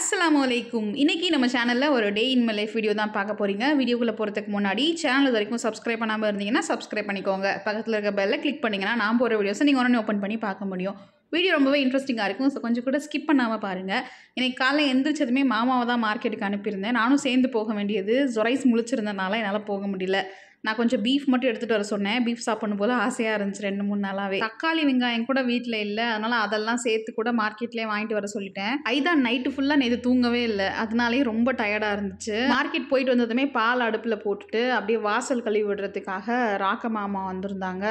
Assalamualaikum. இன்னைக்கு நம்ம சேனல்ல ஒரு day in my life video தான் பார்க்க போறீங்க. வீடியோக்குள்ள போறதுக்கு முன்னாடி சேனல் இதுவரைக்கும் சப்ஸ்கிரைப் பண்ணாம இருந்தீங்கன்னா சப்ஸ்கிரைப் பண்ணிக்கோங்க. பக்கத்துல இருக்க பெல்ல கிளிக் பண்ணீங்கன்னா நான் போற வீடியோஸ் நீங்க உடனே ஓபன் பண்ணி பார்க்க முடியும். வீடியோ ரொம்பவே இன்ட்ரஸ்டிங்கா இருக்கும். சோ கொஞ்சம் கூட ஸ்கிப் பண்ணாம பாருங்க. இன்னைக்கு காலை எந்திரச்சதுமே மாமாவை தான் மார்க்கெட்டுக்கு அனுப்பியிருந்தேன். நானும் சேர்ந்து போக வேண்டியது ஜொரைஸ் முழிச்சிருந்தனால என்னால போக முடியல. நான் கொஞ்சம் பீஃப் மட்டும் எடுத்துட்டு வர சொன்னேன். பீஃப் சாப்பிடணும் போல ஆசையா இருந்துச்சு 2-3 நாளாவே. தக்காளி வெங்காயம் கூட வீட்ல இல்ல, அதனால அதெல்லாம் சேர்த்து கூட மார்க்கெட்லயே வாங்கிட்டு வர சொல்லிட்டேன். ஐதான் நைட்டு ஃபுல்லா நேத்து தூங்கவே இல்லை, அதனாலேயே ரொம்ப டயர்டா இருந்துச்சு. மார்க்கெட் போயிட்டு வந்ததுமே பால் அடுப்புல போட்டுட்டு அப்படியே வாசல் கழுவி விடுறதுக்காக ராக்க மாமா வந்திருந்தாங்க.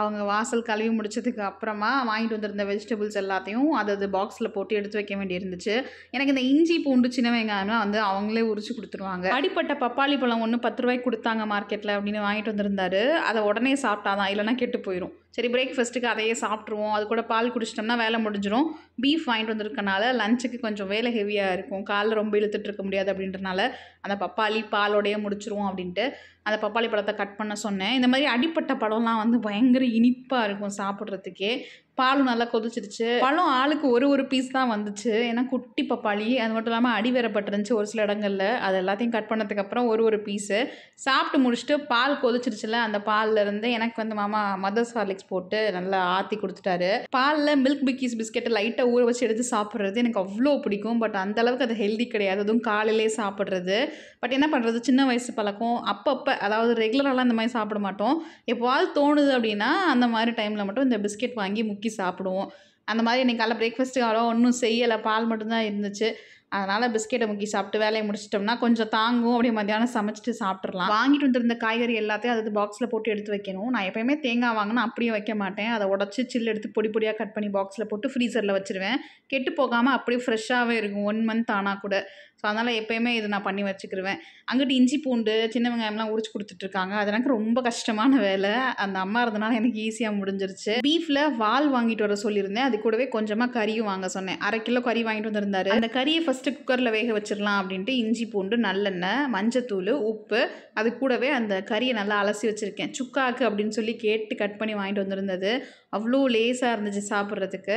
அவங்க வாசல் கழுவி முடிச்சதுக்கு அப்புறமா வாங்கிட்டு வந்திருந்த வெஜிடபிள்ஸ் எல்லாத்தையும் அது பாக்ஸில் போட்டு எடுத்து வைக்க வேண்டியிருந்துச்சு. எனக்கு இந்த இஞ்சி பூண்டு சின்ன வெங்காயம்னா அவங்களே உரிச்சு கொடுத்துருவாங்க. அடிப்பட்ட பப்பாளி பழம் ஒன்று 10 ரூபாய்க்கு கொடுத்தாங்க மார்க்கெட்டில் அப்படின்னு வாங்கிட்டு வந்திருந்தாரு. அதை உடனே சாப்பிட்டாதான், இல்லைன்னா கெட்டு போயிடும். சரி பிரேக்ஃபாஸ்ட்டுக்கு அதையே சாப்பிட்ருவோம், அது கூட பால் குடிச்சிட்டோம்னா வேலை முடிஞ்சிடும். பீஃப் வாங்கிட்டு வந்திருக்கனால லஞ்சுக்கு கொஞ்சம் வேலை ஹெவியாக இருக்கும், காலைல ரொம்ப இழுத்துட்டு இருக்க முடியாது அப்படின்றனால அந்த பப்பாளி பாலோடையே முடிச்சிருவோம் அப்படின்ட்டு அந்த பப்பாளி பழத்தை கட் பண்ண சொன்னேன். இந்த மாதிரி அடிப்பட்ட பழம்லாம் பயங்கர இனிப்பாக இருக்கும் சாப்பிட்றதுக்கே. பாலும் நல்லா கொதிச்சிருச்சு. பழம் ஆளுக்கு ஒரு பீஸ் தான் வந்துச்சு, ஏன்னா குட்டி பப்பாளி. அது மட்டும் இல்லாமல் அடி வேறப்பட்டுருந்துச்சு ஒரு சில இடங்களில். அது எல்லாத்தையும் கட் பண்ணதுக்கப்புறம் ஒரு பீஸு சாப்பிட்டு முடிச்சுட்டு பால் கொதிச்சிருச்சுல, அந்த பால்லேருந்து எனக்கு மாமா மதர்ஸ் ஹார்லிக்ஸ் போட்டு நல்லா ஆற்றி கொடுத்துட்டாரு. பாலில் மில்க் பிக்கிஸ் பிஸ்கெட்டை லைட்டாக ஊற வச்சு எடுத்து சாப்பிட்றது எனக்கு அவ்வளோ பிடிக்கும். பட் அந்தளவுக்கு அது ஹெல்தி கிடையாது, அதுவும் காலையிலே சாப்பிட்றது. பட் என்ன பண்ணுறது, சின்ன வயசு பழக்கம். அப்பப்போ, அதாவது ரெகுலரெலாம் இந்த மாதிரி சாப்பிட மாட்டோம். எப்போவாவது தோணுது அப்படின்னா அந்த மாதிரி டைமில் மட்டும் இந்த பிஸ்கெட் வாங்கி சாப்பிடுவோம். அந்த மாதிரி இன்னைக்கு காலைல பிரேக்ஃபாஸ்ட்டுக்கு அவ்வளோ ஒன்றும் செய்யலை, பால் மட்டும்தான் இருந்துச்சு. அதனால் பிஸ்கெட்டை முக்கி சாப்பிட்டு வேலையை முடிச்சிட்டோம்னா கொஞ்சம் தாங்கும். அப்படியே மத்தியானம் சமைச்சிட்டு சாப்பிட்றலாம். வாங்கிட்டு வந்துருந்த காய்கறி எல்லாத்தையும் அது பாக்ஸில் போட்டு எடுத்து வைக்கணும். நான் எப்போயுமே தேங்காய் வாங்கினா அப்படியே வைக்க மாட்டேன், அதை உடச்சி சில்லு எடுத்து பொடி பொடியாக கட் பண்ணி பாக்ஸில் போட்டு ஃப்ரீசரில் வச்சுருவேன். கெட்டு போகாமல் அப்படியே ஃப்ரெஷ்ஷாகவே இருக்கும் 1 மந்த் ஆனால் கூட. ஸோ அதனால் எப்போயுமே இது நான் பண்ணி வச்சுக்கிருவேன். அங்கிட்டு இஞ்சி பூண்டு சின்ன வெங்காயம்லாம் உரிச்சு கொடுத்துட்ருக்காங்க. அது எனக்கு ரொம்ப கஷ்டமான வேலை, அந்த அம்மா இருந்தனால எனக்கு ஈஸியாக முடிஞ்சிருச்சு. பீஃபில் வால் வாங்கிட்டு வர சொல்லியிருந்தேன், அது கூடவே கொஞ்சமாக கறியும் வாங்க சொன்னேன். 1/2 கிலோ கறி வாங்கிட்டு வந்திருந்தாரு. அந்த கறியை ஃபஸ்ட்டு குக்கரில் வேக வச்சிடலாம் அப்படின்ட்டு இஞ்சி பூண்டு நல்லெண்ணெய் மஞ்சத்தூள் உப்பு, அது கூடவே அந்த கறியை நல்லா அலசி வச்சுருக்கேன். சுக்காக்கு அப்படின்னு சொல்லி கேட்டு கட் பண்ணி வாங்கிட்டு வந்திருந்தது. அவ்வளோ லேஸாக இருந்துச்சு சாப்பிட்றதுக்கு.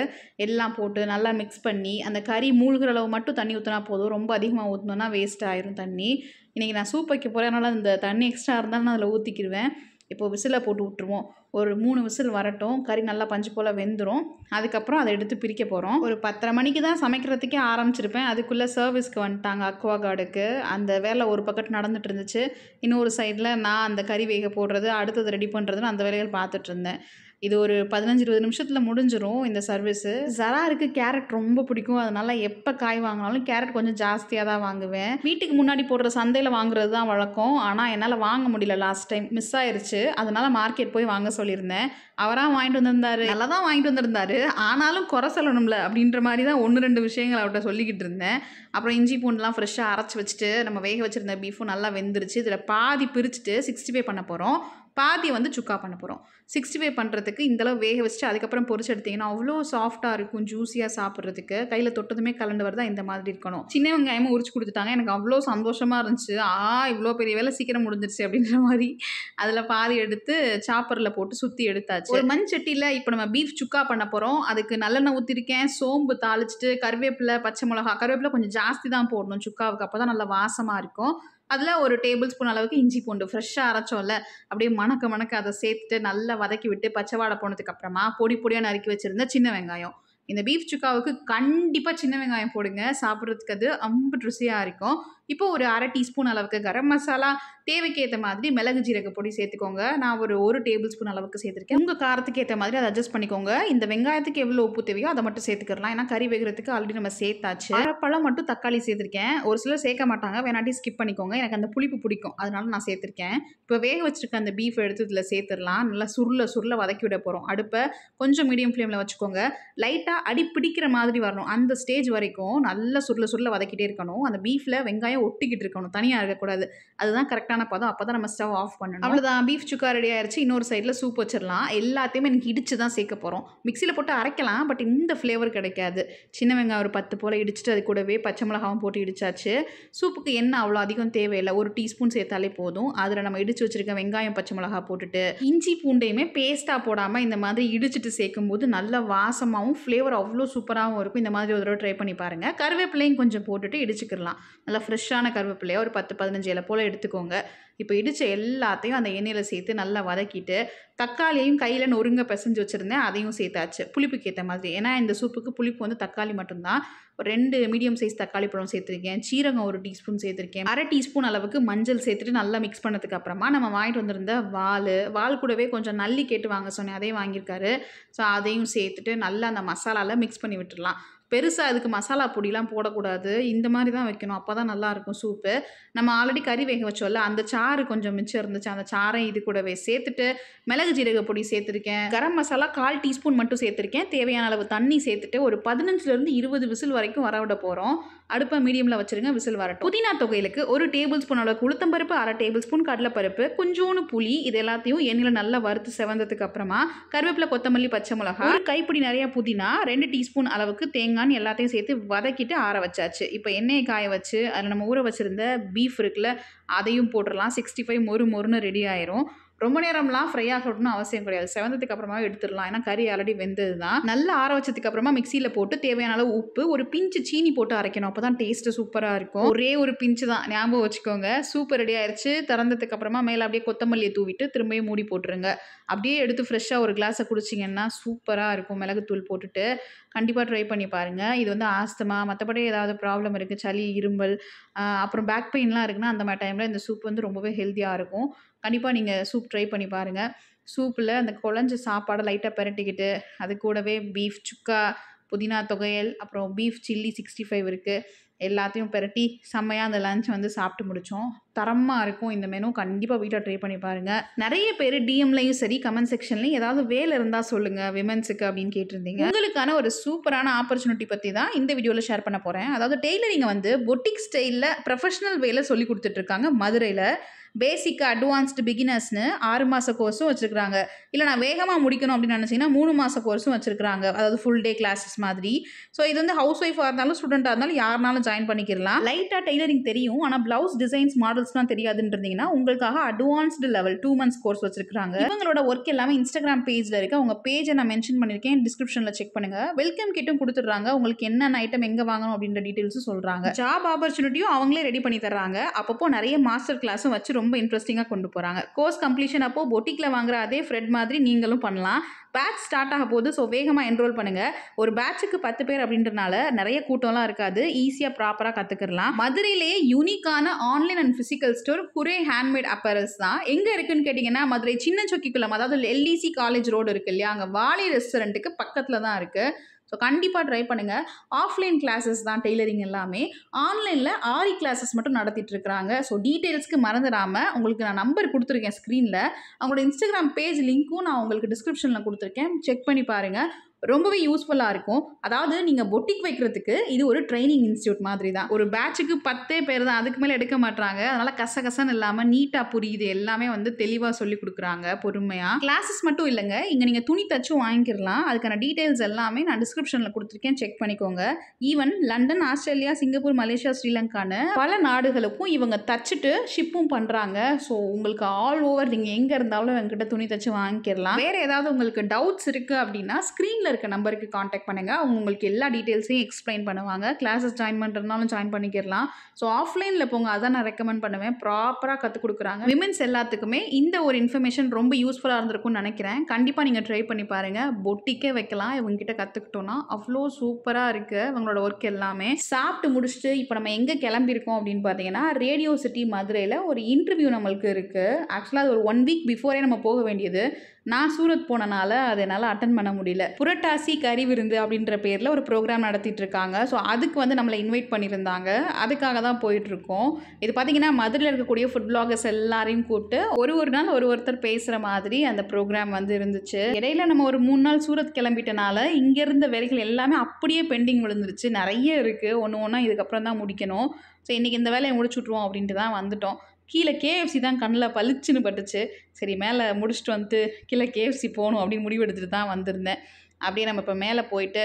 எல்லாம் போட்டு நல்லா மிக்ஸ் பண்ணி அந்த கறி மூழ்கிற அளவு மட்டும் தண்ணி ஊற்றினா போதும், ரொம்ப அதிகமாக ஊற்றினோன்னா வேஸ்ட் ஆயிரும் தண்ணி. இன்றைக்கி நான் சூப் வைக்க போகிறேன், அதனால் அந்த தண்ணி எக்ஸ்ட்ரா இருந்தாலும் நான் அதில் ஊற்றிக்கிடுவேன். இப்போ விசிலை போட்டு விட்டுருவோம். ஒரு 3 விசில் வரட்டும், கறி நல்லா பஞ்சு போல் வெந்துடும். அதுக்கப்புறம் அதை எடுத்து பிரிக்க போகிறோம். ஒரு 10:30 மணிக்கு தான் சமைக்கிறதுக்கே ஆரம்பிச்சிருப்பேன், அதுக்குள்ளே சர்வீஸ்க்கு வந்துட்டாங்க அக்வா கார்டுக்கு. அந்த வேலை ஒரு பக்கத்து நடந்துட்டு இருந்துச்சு, இன்னொரு சைடில் நான் அந்த கறி வேக போடுறது அடுத்தது ரெடி பண்ணுறதுன்னு அந்த வேலைகள் பார்த்துட்டு இருந்தேன். இது ஒரு 15-20 நிமிஷத்தில் முடிஞ்சிடும் இந்த சர்வீஸு. ஜராருக்கு கேரட் ரொம்ப பிடிக்கும், அதனால் எப்போ காய் வாங்கினாலும் கேரட் கொஞ்சம் ஜாஸ்தியாக தான் வாங்குவேன். வீட்டுக்கு முன்னாடி போடுற சந்தையில் வாங்குறது தான் வழக்கம், ஆனால் என்னால் வாங்க முடியல, லாஸ்ட் டைம் மிஸ் ஆயிடுச்சு. அதனால் மார்க்கெட் போய் வாங்க சொல்லியிருந்தேன். அவராக வாங்கிட்டு வந்திருந்தாரு, நல்லா தான் வாங்கிட்டு வந்திருந்தாரு, ஆனாலும் குறை சொல்லணும்ல அப்படின்ற மாதிரி தான் 1-2 விஷயங்கள் அவர்கிட்ட சொல்லிக்கிட்டு இருந்தேன். அப்புறம் இஞ்சி பூண்டுலாம் ஃப்ரெஷ்ஷாக அரைச்சி வச்சுட்டு நம்ம வேக வச்சுருந்த பீஃபும் நல்லா வெந்துருச்சு. இதில் பாதி பிரிச்சுட்டு 65 பண்ண போகிறோம், பாதி சுக்கா பண்ண போகிறோம். 65 பண்ணுறதுக்கு இந்தளவு வேக வச்சுட்டு அதுக்கப்புறம் பொரிச்சு எடுத்திங்கன்னா அவ்வளோ சாஃப்டாக இருக்கும், ஜூஸியாக சாப்பிட்றதுக்கு. கையில் தொட்டதுமே கலண்டு வரதா இந்த மாதிரி இருக்கணும். சின்ன வெங்காயமும் உரிச்சு கொடுத்துட்டாங்க, எனக்கு அவ்வளோ சந்தோஷமாக இருந்துச்சு. இவ்வளோ பெரிய வேலை சீக்கிரம் முடிஞ்சிருச்சு அப்படின்ற மாதிரி. அதில் பாதி எடுத்து சாப்பரில் போட்டு சுற்றி எடுத்தாச்சு. ஒரு மண்சட்டியில் இப்போ நம்ம பீஃப் சுக்கா பண்ண போகிறோம். அதுக்கு நல்லெண்ணெய் ஊற்றிருக்கேன், சோம்பு தாளிச்சிட்டு கருவேப்பிலை பச்சை மிளகா. கருவேப்பிலை கொஞ்சம் ஜாஸ்தி தான் போடணும் சுக்காவுக்கு, அப்போ தான் நல்லா வாசமாக இருக்கும். அதில் 1 டேபிள் ஸ்பூன் அளவுக்கு இஞ்சி பூண்டு ஃப்ரெஷ்ஷாக அரைச்சோம்ல, அப்படியே மணக்க அதை சேர்த்துட்டு நல்லா வதக்கி விட்டு பச்சை வாடை போனதுக்கப்புறமா பொடி பொடியாக நறுக்கி வச்சுருந்த சின்ன வெங்காயம். இந்த பீஃப் சுக்காவுக்கு கண்டிப்பாக சின்ன வெங்காயம் போடுங்க, சாப்பிட்றதுக்கு அது ரொம்ப ருசியாக இருக்கும். இப்போ ஒரு 1/2 டீஸ்பூன் அளவுக்கு கரம் மசாலா, தேவைக்கு ஏற்ற மாதிரி மிளகு ஜீரக பொடி சேர்த்துக்கோங்க. நான் ஒரு 1 டேபிள் ஸ்பூன் அளவுக்கு சேர்த்துருக்கேன். உங்கள் காரத்துக்கு ஏற்ற மாதிரி அதை அட்ஜஸ்ட் பண்ணிக்கோங்க. இந்த வெங்காயத்துக்கு எவ்வளோ உப்பு தேவையோ அதை மட்டும் சேர்த்துக்கலாம், ஏன்னா கறி வேகிறதுக்கு ஆல்ரெடி நம்ம சேர்த்தாச்சு. பழம் மட்டும் தக்காளி சேர்த்துருக்கேன், ஒரு சிலர் சேர்க்க மாட்டாங்க, வேணாட்டி ஸ்கிப் பண்ணிக்கோங்க. எனக்கு அந்த புளிப்பு பிடிக்கும், அதனால நான் சேர்த்துருக்கேன். இப்போ வேக வச்சிருக்க அந்த பீஃப் எடுத்து இதில் சேர்த்துடலாம். நல்லா சுருள வதக்கி விட போகிறோம். அடுப்பை கொஞ்சம் மீடியம் ஃப்ளேமில் வச்சுக்கோங்க. லைட்டாக அடி பிடிக்கிற மாதிரி வரணும், அந்த ஸ்டேஜ் வரைக்கும் நல்லா சுருள வதக்கிட்டே இருக்கணும். அந்த பீஃபில் வெங்காயம் ஒட்டிக்கிட்டு இருக்கணும், தனியாக இருக்கக்கூடாது. அதுதான் கரெக்டான பதம், அப்போ தான் நம்ம ஸ்டவ் ஆஃப் பண்ணணும். அவ்வளோதான், பீஃப் சுக்கா ரெடி ஆயிடுச்சு. இன்னொரு சைடில் சூப் வச்சிடலாம். எல்லாத்தையுமே எனக்கு இடிச்சு தான் சேர்க்க போகிறோம். மிக்சியில் போட்டு அரைக்கலாம், பட் இந்த ஃப்ளேவர் கிடைக்காது. சின்ன வெங்காயம் ஒரு 10 போல் இடிச்சுட்டு அது கூடவே பச்சை மிளகாவும் போட்டு இடிச்சாச்சு. சூப்புக்கு எண்ணெய் அவ்வளோ அதிகம் தேவையில்லை, 1 டீஸ்பூன் சேர்த்தாலே போதும். அதில் நம்ம இடிச்சு வச்சிருக்க வெங்காயம் பச்சை மிளகா போட்டுட்டு இஞ்சி பூண்டையுமே பேஸ்ட்டாக போடாமல் இந்த மாதிரி இடிச்சுட்டு சேர்க்கும் போது நல்ல வாசமாகவும் ஃப்ளேவர் ஃப்ளேவர் அவ்வளோ சூப்பராகவும் இருக்கும். இந்த மாதிரி ஒரு தடவை ட்ரை பண்ணி பாருங்கள். கருவேப்பிலையும் கொஞ்சம் போட்டுட்டு இடிச்சுக்கிடலாம். நல்லா ஃப்ரெஷ்ஷான கருவேப்பிலையாக ஒரு 10-15 இலை போல் எடுத்துக்கோங்க. இப்போ இடித்த எல்லாத்தையும் அந்த எண்ணெயில் சேர்த்து நல்லா வதக்கிட்டு தக்காளியையும் கையில் நொறுங்க பிசைஞ்சு வச்சுருந்தேன், அதையும் சேர்த்தாச்சு புளிப்புக்கு ஏற்ற மாதிரி. ஏன்னா இந்த சூப்புக்கு புளிப்பு வந்து தக்காளி மட்டும்தான். ஒரு 2 மீடியம் சைஸ் தக்காளி பழம் சேர்த்துருக்கேன், சீரகம் 1 டீஸ்பூன் சேர்த்துருக்கேன், 1/2 டீஸ்பூன் அளவுக்கு மஞ்சள் சேர்த்துட்டு நல்லா மிக்ஸ் பண்ணதுக்கு அப்புறமா நம்ம வாங்கிட்டு வந்திருந்த வால் கூடவே கொஞ்சம் நல்லி கேட்டு வாங்க சொன்னேன், அதையும் வாங்கியிருக்காரு. ஸோ அதையும் சேர்த்துட்டு நல்லா அந்த மசாலாவில் மிக்ஸ் பண்ணி விட்டுடலாம். பெருசாக அதுக்கு மசாலா பொடிலாம் போடக்கூடாது, இந்த மாதிரி தான் வைக்கணும், அப்போ தான் நல்லாயிருக்கும் சூப்பு. நம்ம ஆல்ரெடி கறி வேக வச்சோம்ல, அந்த சாறு கொஞ்சம் மிச்சம் இருந்துச்சு, அந்த சாரையும் இது கூடவே சேர்த்துட்டு மிளகு ஜீரக பொடி சேர்த்துருக்கேன், கரம் மசாலா 1/4 டீஸ்பூன் மட்டும் சேர்த்துருக்கேன், தேவையான அளவு தண்ணி சேர்த்துட்டு ஒரு 15-20 விசில் வரைக்கும் வரவிட போகிறோம். அடுப்பை மீடியமில் வச்சுருங்க, விசில் வரட்டும். புதினா தொகையிலுக்கு 1 டேபிள் ஸ்பூன் அளவுக்கு உளுத்தம்பருப்பு, 1/2 டேபிள் ஸ்பூன் கடலைப்பருப்பு, கொஞ்சோண்டு புளி, இது எல்லாத்தையும் எண்ணெயில் நல்லா வறுத்து செவந்ததுக்கு அப்புறமா கருவேப்பிலை, கொத்தமல்லி, பச்சை மிளகா, கைப்பிடி நிறையா புதினா, 2 டீஸ்பூன் அளவுக்கு தேங்காய் எல்லாத்தையும் சேர்த்து வதக்கிட்டு ஆற வச்சாச்சு. இப்போ எண்ணெயை காய வச்சு அதில் நம்ம ஊற வச்சிருந்த பீஃப் இருக்குல்ல, அதையும் போட்டுடலாம். 65 மொறுன்னு ரெடி ஆயிரும். ரொம்ப நேரம்லாம் ஃப்ரை ஆகணும்னு அவசியம் கிடையாது, செவந்ததுக்கு அப்புறமா எடுத்துடலாம். ஏன்னா கறி ஆல்ரெடி வெந்தது தான். நல்லா ஆற வச்சதுக்கு அப்புறமா மிக்சியில் போட்டு தேவையான அளவு உப்பு, ஒரு பிஞ்சு சீனி போட்டு அரைக்கணும், அப்போ தான் டேஸ்ட்டு சூப்பராக இருக்கும். ஒரே ஒரு பிஞ்சு தான், ஞாபகம் வச்சுக்கோங்க. சூப்பர் ரெடி ஆயிடுச்சு. திறந்ததுக்கு அப்புறமா மேலே அப்படியே கொத்தமல்லியை தூவிட்டு திரும்பியே மூடி போட்டுருங்க. அப்படியே எடுத்து ஃப்ரெஷ்ஷாக ஒரு கிளாஸை குடிச்சிங்கன்னா சூப்பராக இருக்கும். மிளகுத்தூள் போட்டுட்டு கண்டிப்பாக ட்ரை பண்ணி பாருங்கள். இது வந்து ஆஸ்துமா, மற்றபடி ஏதாவது ப்ராப்ளம் இருக்குது, சளி, இரும்பல், அப்புறம் பேக் பெயின்லாம் இருக்குன்னா அந்த மாதிரி டைமில் இந்த சூப் வந்து ரொம்பவே ஹெல்த்தியாக இருக்கும். கண்டிப்பாக நீங்கள் சூப் ட்ரை பண்ணி பாருங்கள். சூப்பில் அந்த குழஞ்ச சாப்பாடை லைட்டாக பரட்டிக்கிட்டு அது கூடவே பீஃப் சுக்கா, புதினா தொகையல், அப்புறம் பீஃப் சில்லி 65 இருக்குது, எல்லாத்தையும் பரட்டி செம்மையாக அந்த லஞ்ச் வந்து சாப்பிட்டு முடித்தோம். தரமாக இருக்கும் இந்த மெனு, கண்டிப்பாக வீட்டில் ட்ரை பண்ணி பாருங்கள். நிறைய பேர் டிஎம்லையும் சரி கமெண்ட் செக்ஷன்லையும் ஏதாவது வேலை இருந்தால் சொல்லுங்கள் விமென்ஸுக்கு அப்படின்னு கேட்டிருந்தீங்க. உங்களுக்கான ஒரு சூப்பரான ஆப்பர்ச்சுனிட்டி பற்றி தான் இந்த வீடியோவில் ஷேர் பண்ண போகிறேன். அதாவது டெய்லரிங்கை வந்து பொட்டிக் ஸ்டைலில் ப்ரொஃபஷனல் வேலை சொல்லி கொடுத்துட்ருக்காங்க மதுரையில். பேசிக்காக அட்வான்ஸ்டு, பிகினர்ஸ்னு 6 மாத கோர்ஸும் வச்சுருக்காங்க. இல்லை நான் வேகமாக முடிக்கணும் அப்படின்னு நினச்சிங்கன்னா 3 மாத கோர்ஸும் வச்சுருக்காங்க. அதாவது ஃபுல் டே கிளாஸஸ் மாதிரி. ஸோ இது வந்து ஹவுஸ் ஒய்ஃபாக இருந்தாலும் ஸ்டூடெண்ட்டாக இருந்தாலும் யாருனாலும் ஜாயின் பண்ணிக்கலாம். லைட்டாக டெய்லரிங் தெரியும், ஆனால் ப்ளவுஸ் டிசைன்ஸ், மாடல்ஸ்லாம் தெரியாதுன்னு இருந்தீங்கன்னா உங்களுக்காக அட்வான்ஸ்டு லெவல் 2 மந்த்ஸ் கோர்ஸ் வச்சுருக்காங்க. இவங்களோட ஒர்க் எல்லாமே இன்ஸ்டாகிராம் பேஜில் இருக்குது. அவங்க பேஜை நான் மென்ஷன் பண்ணியிருக்கேன், டிஸ்கிரிப்ஷனில் செக் பண்ணுங்கள். வெல்கம் கிட்டும் கொடுத்துட்றாங்க. உங்களுக்கு என்னென்ன ஐட்டம் எங்கே வாங்கணும் அப்படின்ற டீட்டெயில்ஸும் சொல்கிறாங்க. ஜாப் ஆப்பர்ச்சுனிட்டியும் அவங்களே ரெடி பண்ணி தர்றாங்க. அப்பப்போ நிறைய மாஸ்டர் கிளாஸும் வச்சு ரொம்ப இன்ட்ரெஸ்டிங்காக கொண்டு போகிறாங்க. கோர்ஸ் கம்ப்ளீஷன் அப்போ பொட்டிக்கில் வாங்குற அதே ஃப்ரெட் மாதிரி நீங்களும் பண்ணலாம். பேட்ச் ஸ்டார்ட் ஆக போது, ஸோ வேகமாக என்ரோல் பண்ணுங்கள். ஒரு பேட்சுக்கு 10 பேர் அப்படின்றனால நிறைய கூட்டம்லாம் இருக்காது, ஈஸியாக ப்ராப்பராக கற்றுக்கலாம். மதுரையிலேயே யூனிக்கான ஆன்லைன் அண்ட் ஃபிசிக்கல் ஸ்டோர் குரே ஹேண்ட்மேட் அப்பரல்ஸ் தான். எங்கே இருக்குதுன்னு கேட்டிங்கன்னா மதுரை சின்ன சொக்கிக்குளம், அதாவது LDC காலேஜ் ரோடு இருக்கு இல்லையா, அங்கே வாலி ரெஸ்டாரண்ட்டுக்கு பக்கத்தில் தான் இருக்குது. ஸோ கண்டிப்பாக ட்ரை பண்ணுங்கள். ஆஃப்லைன் கிளாஸஸ் தான் டெய்லரிங் எல்லாமே. ஆன்லைனில் ஆரி கிளாஸஸ் மட்டும் நடத்திட்டுருக்குறாங்க. ஸோ டீட்டெயில்ஸ்க்கு மறந்துடாமல் உங்களுக்கு நான் நம்பர் கொடுத்துருக்கேன் ஸ்க்ரீனில். அவங்களோட இன்ஸ்டாகிராம் பேஜ் லிங்க்கும் நான் உங்களுக்கு டிஸ்கிரிப்ஷனில் கொடுத்துருக்கேன், செக் பண்ணி பாருங்கள். ரொம்பவே யூஸ்ஃபுல்லாக இருக்கும். அதாவது நீங்கள் பொட்டிக் வைக்கிறதுக்கு இது ஒரு ட்ரைனிங் இன்ஸ்டியூட் மாதிரி தான். ஒரு பேட்சுக்கு 10 பேர் தான், அதுக்கு மேலே எடுக்க மாட்டாங்க. அதனால் கசகசன்னு இல்லாமல் நீட்டாக புரியுது, எல்லாமே வந்து தெளிவாக சொல்லி கொடுக்குறாங்க பொறுமையாக. கிளாஸஸ் மட்டும் இல்லைங்க, இங்கே நீங்கள் துணி தச்சும் வாங்கிக்கலாம். அதுக்கான டீட்டெயில்ஸ் எல்லாமே நான் டிஸ்கிரிப்ஷனில் கொடுத்துருக்கேன், செக் பண்ணிக்கோங்க. Even London, Australia, Singapore, Malaysia, ஸ்ரீலங்கான்னு பல நாடுகளுக்கும் இவங்க தச்சுட்டு ஷிப்பும் பண்ணுறாங்க. ஸோ உங்களுக்கு ஆல் ஓவர் நீங்கள் எங்கே இருந்தாலும் எங்ககிட்ட துணி தச்சு வாங்கிக்கலாம். வேறு ஏதாவது உங்களுக்கு டவுட்ஸ் இருக்குது அப்படின்னா ஸ்க்ரீனில் இருக்க நம்பருக்கு காண்டாக்ட் பண்ணுங்க. அவங்க உங்களுக்கு எல்லா டீட்டெயில்ஸையும் எக்ஸ்பிளைன் பண்ணுவாங்க. கிளாஸஸ் ஜாயின் பண்ணுறதுனாலும் ஜாயின் பண்ணிக்கலாம். ஸோ ஆஃப்லைனில் போங்க, அதான் நான் ரெக்கமெண்ட் பண்ணுவேன். ப்ராப்பராக கற்றுக் கொடுக்குறாங்க. விமென்ஸ் எல்லாத்துக்குமே இந்த ஒரு இன்ஃபர்மேஷன் ரொம்ப யூஸ்ஃபுல்லாக இருந்திருக்கும்னு நினைக்கிறேன். கண்டிப்பாக நீங்கள் ட்ரை பண்ணி பாருங்கள். பொட்டிக்கே வைக்கலாம் இவங்ககிட்ட கற்றுக்கிட்டோன்னா. அவ்வளோ சூப்பராக இருக்குது அவங்களோட ஒர்க் எல்லாமே. சாப்பிட்டு முடிச்சுட்டு இப்போ நம்ம எங்கே கிளம்பியிருக்கோம் அப்படின்னு பார்த்தீங்கன்னா, ரேடியோ சிட்டி மதுரையில் ஒரு இன்டர்வியூ நம்மளுக்கு இருக்குது. ஆக்சுவலாக அது ஒரு 1 வீக் பிஃபோரே நம்ம போக வேண்டியது. நான் சூரத் போனனால அது என்னால் அட்டன் பண்ண முடியல. புரட்டாசி கறி விருந்து அப்படின்ற பேரில் ஒரு ப்ரோக்ராம் நடத்திட்டு இருக்காங்க. ஸோ அதுக்கு வந்து நம்மளை இன்வைட் பண்ணியிருந்தாங்க, அதுக்காக தான் போயிட்டுருக்கோம். இது பார்த்தீங்கன்னா மதுரையில் இருக்கக்கூடிய ஃபுட் பிளாகர்ஸ் எல்லாரையும் கூப்பிட்டு ஒரு நாள் ஒருத்தர் பேசுகிற மாதிரி அந்த ப்ரோக்ராம் வந்து இருந்துச்சு. இடையில நம்ம ஒரு 3 நாள் சூரத் கிளம்பிட்டனால இங்கே இருந்த வேலைகள் எல்லாமே அப்படியே பெண்டிங் விழுந்துருச்சு. நிறைய இருக்குது, ஒன்று இதுக்கப்புறம் தான் முடிக்கணும். ஸோ இன்றைக்கி இந்த வேலையை முடிச்சுட்ருவோம் அப்படின்ட்டு தான் வந்துட்டோம். கீழே KFC தான் கண்ணில் பளிச்சுன்னு பட்டுச்சு. சரி மேலே முடிச்சுட்டு வந்துட்டு கீழே KFC போகணும் அப்படின்னு முடிவெடுத்துட்டு தான் வந்திருந்தேன். அப்படியே நம்ம இப்போ மேலே போயிட்டு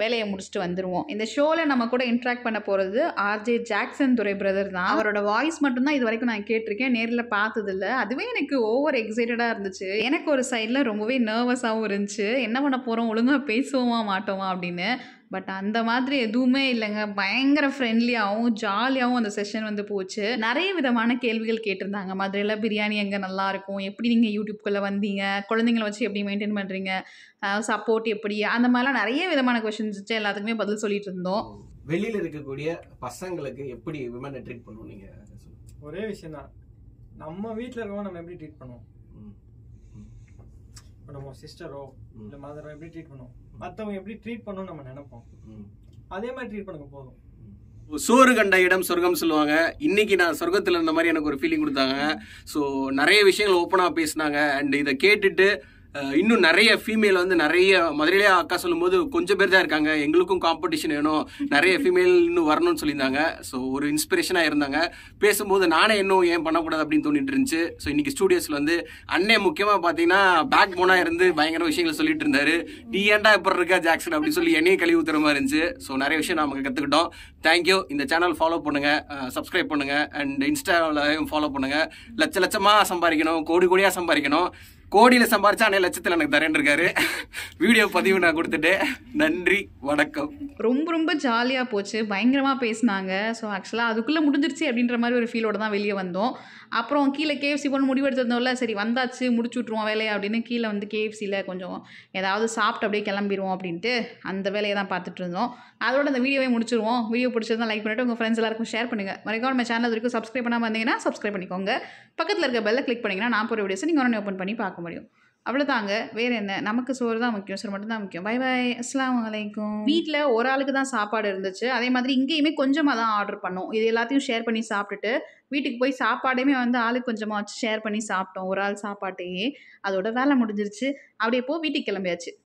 வேலையை முடிச்சுட்டு வந்துடுவோம். இந்த ஷோவில் நம்ம கூட இன்ட்ராக்ட் பண்ண போகிறது ஆர்ஜே ஜாக்சன் துரை பிரதர் தான். அவரோட வாய்ஸ் மட்டும்தான் இது வரைக்கும் நான் கேட்டிருக்கேன், நேரில் பார்த்ததில்ல. அதுவே எனக்கு ஓவர் எக்ஸைட்டடாக இருந்துச்சு. எனக்கு ஒரு சைடில் ரொம்பவே நர்வஸாகவும் இருந்துச்சு, என்ன பண்ண போகிறோம், ஒழுங்காக பேசுவோமா மாட்டோமா அப்படின்னு. பட் அந்த மாதிரி எதுவுமே இல்லைங்க, பயங்கர ஃப்ரெண்ட்லியாகவும் ஜாலியாகவும் அந்த செஷன் வந்து போச்சு. நிறைய விதமான கேள்விகள் கேட்டிருந்தாங்க. மதுரையில் பிரியாணி எங்கே நல்லாயிருக்கும், எப்படி நீங்கள் யூடியூப்குள்ளே வந்தீங்க, குழந்தைங்களை வச்சு எப்படி மெயின்டைன் பண்ணுறீங்க, சப்போர்ட் எப்படி, அந்த மாதிரிலாம் நிறைய விதமான கொஸ்டின்ஸ் எல்லாத்துக்குமே பதில் சொல்லிட்டு இருந்தோம். வெளியில் இருக்கக்கூடிய பசங்களுக்கு எப்படி விமனை ட்ரீட் பண்ணுவோம்? நீங்கள் ஒரே விஷயம் தான், நம்ம வீட்டில் இருக்கோம் நம்ம எப்படி ட்ரீட் பண்ணுவோம், இப்போ நம்ம சிஸ்டரோ இல்லை மதரோ எப்படி ட்ரீட் பண்ணுவோம், மற்றவங்க எப்படி ட்ரீட் பண்ணணும்னு நம்ம நினைப்போம், அதே மாதிரி ட்ரீட் பண்ணுங்க போதும். சோறு கண்ட இடம் சொர்க்கம் சொல்லுவாங்க. இன்னைக்கு நான் சொர்க்கத்தில் இருந்த மாதிரி எனக்கு ஒரு ஃபீலிங் கொடுத்தாங்க. ஸோ நிறைய விஷயங்கள் ஓப்பனாக பேசினாங்க. அண்ட் இதை கேட்டுட்டு இன்னும் நிறைய ஃபீமேல் வந்து நிறைய மதுரையிலே அக்கா சொல்லும்போது கொஞ்சம் பேர் தான் இருக்காங்க, எங்களுக்கும் காம்படிஷன் வேணும், நிறைய ஃபீமேல் இன்னும் வரணும்னு சொல்லியிருந்தாங்க. ஸோ ஒரு இன்ஸ்பிரேஷனாக இருந்தாங்க. பேசும்போது நானே இன்னும் ஏன் பண்ணக்கூடாது அப்படின்னு தோண்டிட்டு இருந்துச்சு. ஸோ இன்னைக்கு ஸ்டூடியோஸில் வந்து அண்ணே முக்கியமாக பார்த்தீங்கன்னா பேக் போனாக இருந்து பயங்கர விஷயங்களை சொல்லிட்டு இருந்தாரு. நீ ஏண்டா இப்போ இருக்கா ஜாக்சன் அப்படின்னு சொல்லி என்னையே கழிவு தரமாக இருந்துச்சு. ஸோ நிறைய விஷயம் நமக்கு கற்றுக்கிட்டோம். தேங்க்யூ. இந்த சேனல் ஃபாலோ பண்ணுங்கள், சப்ஸ்கிரைப் பண்ணுங்கள், அண்ட் இன்ஸ்டாவிலையும் ஃபாலோ பண்ணுங்கள். லட்ச லட்சமாக சம்பாதிக்கணும், கோடி கோடியாக சம்பாதிக்கணும். கோடியில் சம்பாரிச்சா அண்ணே லட்சத்தில் எனக்கு தரேன் இருக்காரு. வீடியோ பதிவு நான் கொடுத்துட்டேன். நன்றி, வணக்கம். ரொம்ப ரொம்ப ஜாலியாக போச்சு, பயங்கரமாக பேசினாங்க. ஸோ ஆக்சுவலாக அதுக்குள்ளே முடிஞ்சிருச்சு அப்படின்ற மாதிரி ஒரு ஃபீலோடு தான் வெளியே வந்தோம். அப்புறம் கீழே கேஎஃப்சி போன முடிவெடுத்திருந்தோம்ல, சரி வந்தாச்சு முடிச்சு விட்ருவோம் வேலையை அப்படின்னு கீழே வந்து கேஎஃப்சியில் கொஞ்சம் ஏதாவது சாப்பிட்டு அப்படியே கிளம்பிடுவோம் அப்படின்ட்டு அந்த வேலையை தான் பார்த்துட்டு இருந்தோம். அதோட அந்த வீடியோவே முடிச்சிருவோம். வீடியோ பிடிச்சதான் லைக் பண்ணிவிட்டு உங்கள் ஃப்ரெண்ட்ஸ் எல்லாருக்கும் ஷேர் பண்ணுங்கள். மறைக்காம நம்ம சேனல் வரைக்கும் சப்ஸ்கிரைப் பண்ணாமல் வந்தீங்கன்னா சப்ஸ்கிரைப் பண்ணிக்கோங்க. பக்கத்தில் இருக்க பெல்லை கிளிக் பண்ணிங்கன்னா நான் போகிற வீடியோஸை நீங்கள் உடனே ஓப்பன் பண்ணி பார்க்க முடியும். அவ்வளோதாங்க, வேறு என்ன, நமக்கு சோறு தான் முக்கியம், சோறு மட்டும் தான் முக்கியம். பை பாய், அஸ்ஸலாமு அலைக்கும். வீட்டில் ஒரு ஆளுக்கு தான் சாப்பாடு இருந்துச்சு, அதே மாதிரி இங்கேயுமே கொஞ்சமாக தான் ஆர்டர் பண்ணோம். இது எல்லாத்தையும் ஷேர் பண்ணி சாப்பிட்டுட்டு வீட்டுக்கு போய் சாப்பாடையுமே வந்து ஆளுக்கு கொஞ்சமாக வச்சு ஷேர் பண்ணி சாப்பிட்டோம், ஒரு ஆள் சாப்பாட்டையே. அதோட வேலை முடிஞ்சிருச்சு. அப்படியே போ வீட்டுக்கு கிளம்பியாச்சு.